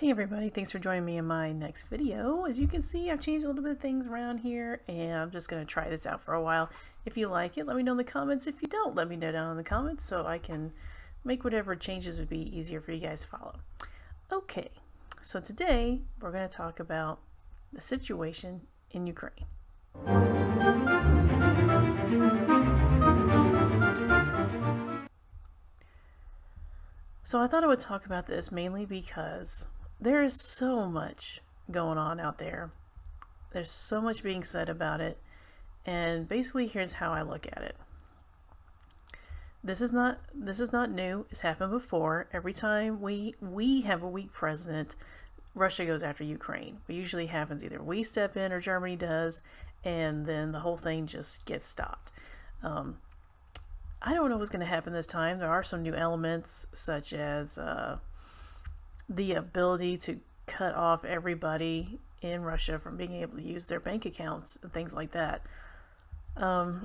Hey everybody, thanks for joining me in my next video. As you can see, I've changed a little bit of things around here and I'm just going to try this out for a while. If you like it, let me know in the comments. If you don't, let me know down in the comments so I can make whatever changes would be easier for you guys to follow. Okay, so today we're going to talk about the situation in Ukraine. So I thought I would talk about this mainly because there is so much going on out there. There's so much being said about it. And basically here's how I look at it. This is not new. It's happened before. Every time we have a weak president, Russia goes after Ukraine. It usually happens either we step in or Germany does, and then the whole thing just gets stopped. I don't know what's going to happen this time. There are some new elements, such as the ability to cut off everybody in Russia from being able to use their bank accounts and things like that. I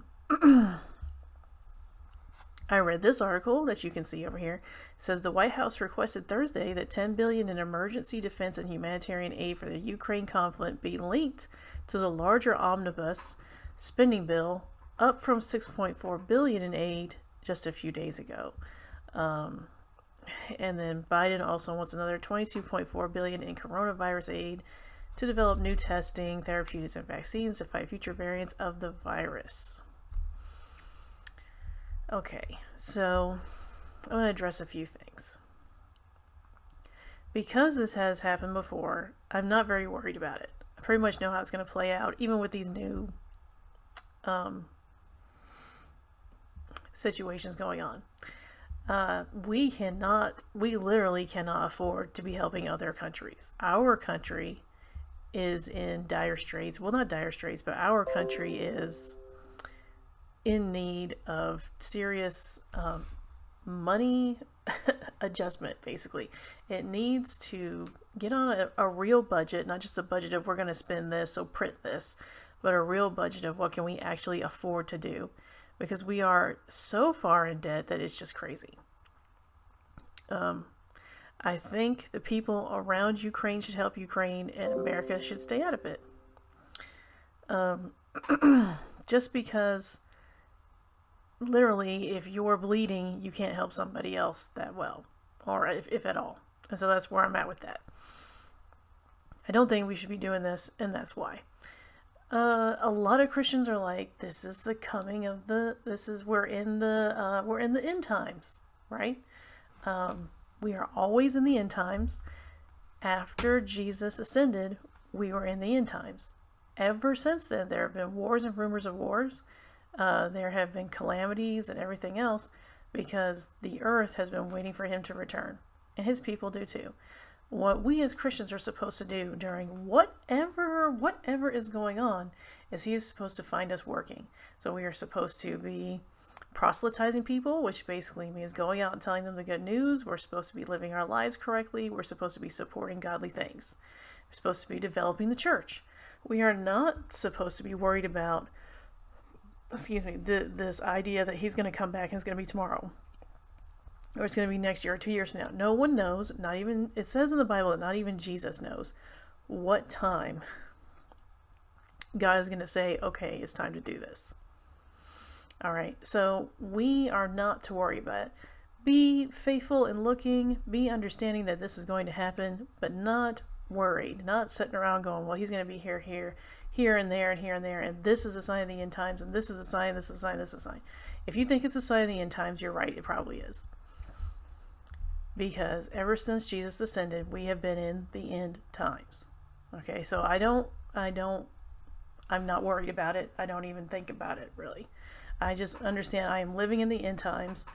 read this article that you can see over here. It says the White House requested Thursday that $10 billion in emergency defense and humanitarian aid for the Ukraine conflict be linked to the larger omnibus spending bill, up from $6.4 billion in aid just a few days ago. And then Biden also wants another $22.4 billion in coronavirus aid to develop new testing, therapeutics, and vaccines to fight future variants of the virus. Okay, so I'm going to address a few things. Because this has happened before, I'm not very worried about it. I pretty much know how it's going to play out, even with these new situations going on. We literally cannot afford to be helping other countries. Our country is in dire straits. Well, not dire straits, but our country is in need of serious money adjustment, basically. It needs to get on a real budget, not just a budget of we're going to spend this, so print this, but a real budget of what can we actually afford to do, because we are so far in debt that it's just crazy. I think the people around Ukraine should help Ukraine and America should stay out of it. Just because literally if you're bleeding, you can't help somebody else that well, or if at all. And so that's where I'm at with that. I don't think we should be doing this, and that's why. A lot of Christians are like, this is the coming of the, we're in the end times, right? We are always in the end times. After Jesus ascended, we were in the end times. Ever since then, there have been wars and rumors of wars. There have been calamities and everything else, because the earth has been waiting for him to return, and his people do too. What we as Christians are supposed to do during whatever is going on is he is supposed to find us working. So we are supposed to be proselytizing people, which basically means going out and telling them the good news. We're supposed to be living our lives correctly. We're supposed to be supporting godly things. We're supposed to be developing the church. We are not supposed to be worried about, excuse me, this idea that he's going to come back and it's going to be tomorrow, or it's going to be next year or 2 years from now. No one knows. Not even, it says in the Bible that not even Jesus knows what time God is going to say, okay, it's time to do this. All right. So we are not to worry about it. Be faithful in looking, be understanding that this is going to happen, but not worried, not sitting around going, well, he's going to be here and there and here and there. And this is a sign of the end times. And this is a sign, this is a sign, this is a sign. If you think it's a sign of the end times, you're right. It probably is. Because ever since Jesus ascended, we have been in the end times. Okay, so I'm not worried about it. I don't even think about it, really. I just understand I am living in the end times.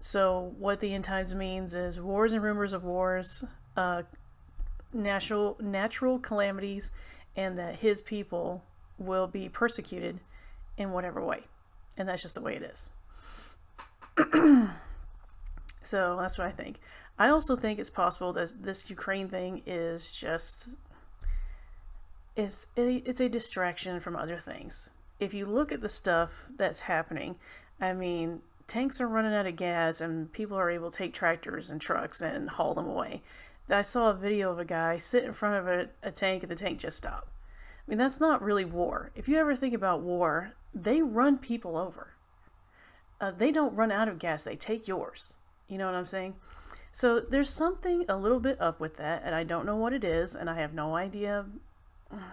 So what the end times means is wars and rumors of wars, natural calamities, and that his people will be persecuted in whatever way. And that's just the way it is. So that's what I think. I also think it's possible that this Ukraine thing is just, it's a distraction from other things. If you look at the stuff that's happening, I mean, tanks are running out of gas and people are able to take tractors and trucks and haul them away. I saw a video of a guy sit in front of a tank and the tank just stopped. I mean, that's not really war. If you ever think about war, they run people over. They don't run out of gas, they take yours. You know what I'm saying? So there's something a little bit up with that, and I don't know what it is, and I have no idea,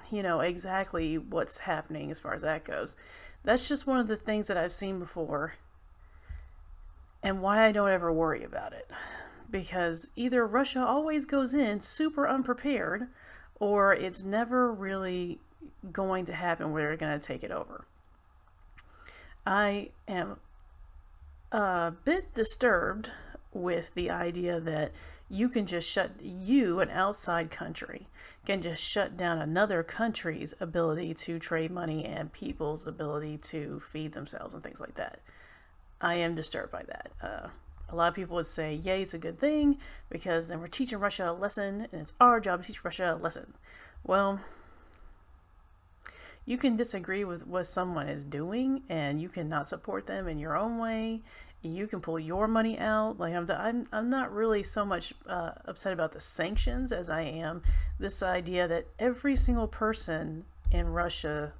you know, exactly what's happening as far as that goes. That's just one of the things that I've seen before, and why I don't ever worry about it. Because either Russia always goes in super unprepared, or it's never really going to happen where they're going to take it over. I am a bit disturbed with the idea that you can just an outside country, can just shut down another country's ability to trade money and people's ability to feed themselves and things like that. I am disturbed by that. A lot of people would say, yay, it's a good thing, because then we're teaching Russia a lesson, and it's our job to teach Russia a lesson. Well, you can disagree with what someone is doing, and you cannot support them in your own way. You can pull your money out. Like I'm not really so much upset about the sanctions as I am this idea that every single person in Russia,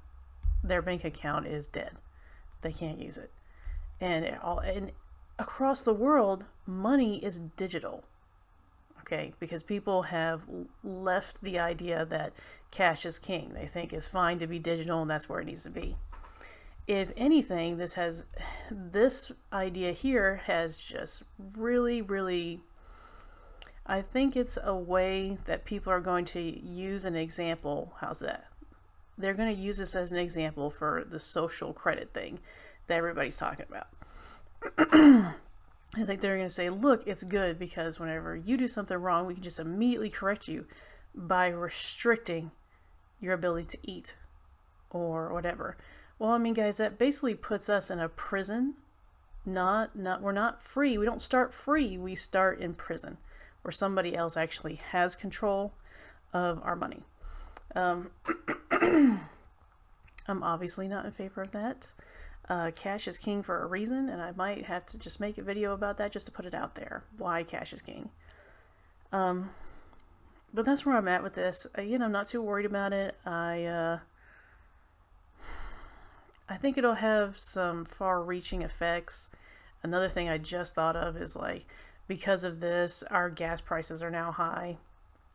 their bank account is dead. They can't use it, and across the world, money is digital. Okay, because people have left the idea that cash is king. They think it's fine to be digital, and that's where it needs to be. If anything, this idea here has just really, really, I think it's a way that people are going to use an example. How's that? They're going to use this as an example for the social credit thing that everybody's talking about. I think they're going to say, look, it's good because whenever you do something wrong, we can just immediately correct you by restricting your ability to eat or whatever. Well, I mean, guys, that basically puts us in a prison. We're not free. We don't start free. We start in prison where somebody else actually has control of our money. I'm obviously not in favor of that. Cash is king for a reason, and I might have to just make a video about that just to put it out there, why cash is king. But that's where I'm at with this. Again, I'm not too worried about it. I think it'll have some far-reaching effects. Another thing I just thought of is, like, because of this, our gas prices are now high.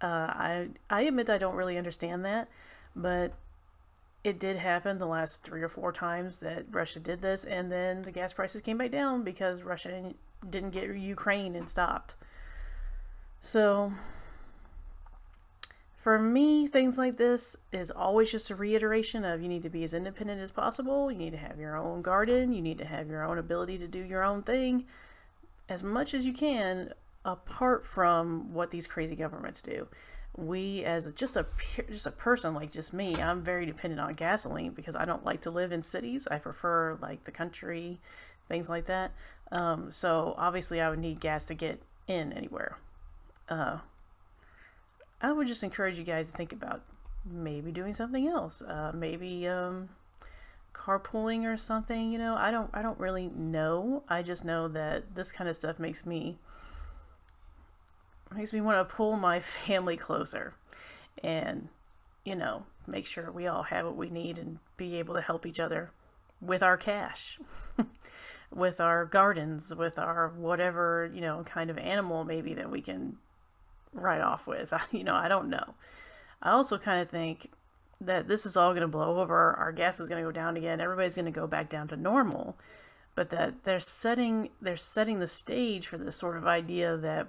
I admit I don't really understand that, but it did happen the last 3 or 4 times that Russia did this, and then the gas prices came back down because Russia didn't get Ukraine and stopped. So for me, things like this is always just a reiteration of you need to be as independent as possible. You need to have your own garden. You need to have your own ability to do your own thing as much as you can, apart from what these crazy governments do. We, as just a person like just me, I'm very dependent on gasoline because I don't like to live in cities. I prefer, like, the country, things like that. So obviously I would need gas to get in anywhere. I would just encourage you guys to think about maybe doing something else, maybe carpooling or something. You know, I don't really know. I just know that this kind of stuff makes me want to pull my family closer, and, you know, make sure we all have what we need and be able to help each other with our cash, with our gardens, with our whatever, you know, kind of animal maybe that we can right off with. You know, I don't know. I also kind of think that this is all going to blow over. Our gas is going to go down again. Everybody's going to go back down to normal, but that they're setting the stage for this sort of idea that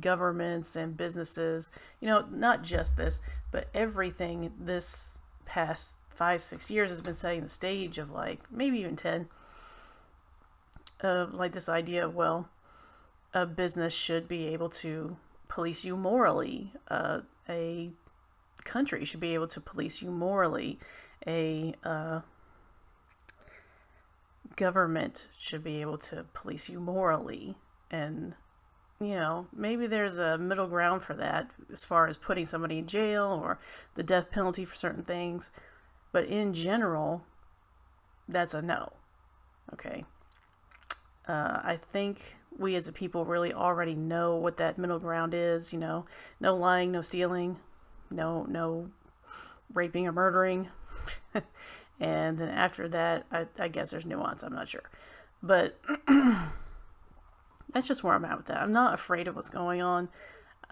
governments and businesses, you know, not just this, but everything this past 5-6 years has been setting the stage of, like, maybe even 10, of, like, this idea of, well, a business should be able to police you morally. A country should be able to police you morally. A government should be able to police you morally. And, you know, maybe there's a middle ground for that as far as putting somebody in jail or the death penalty for certain things. But in general, that's a no. Okay. I think we as a people really already know what that middle ground is, you know, no lying, no stealing, no raping or murdering. And then after that, I guess there's nuance, I'm not sure. But that's just where I'm at with that. I'm not afraid of what's going on.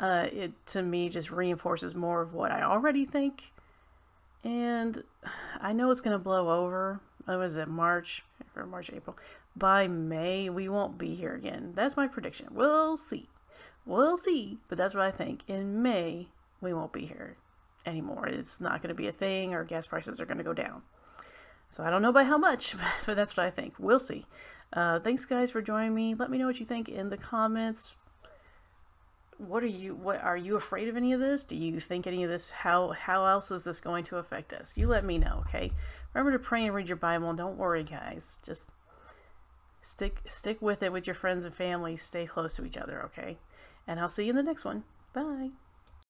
It, to me, just reinforces more of what I already think. And I know it's going to blow over. Was it March? March, April. By May, we won't be here again. That's my prediction. We'll see. We'll see. But that's what I think. In May, we won't be here anymore. It's not going to be a thing. Our gas prices are going to go down. So I don't know by how much, but that's what I think. We'll see. Thanks, guys, for joining me. Let me know what you think in the comments. What are you afraid of any of this? Do you think any of this, how else is this going to affect us? You let me know, okay? Remember to pray and read your Bible. Don't worry, guys. Just stick with it with your friends and family. Stay close to each other, okay? And I'll see you in the next one. Bye.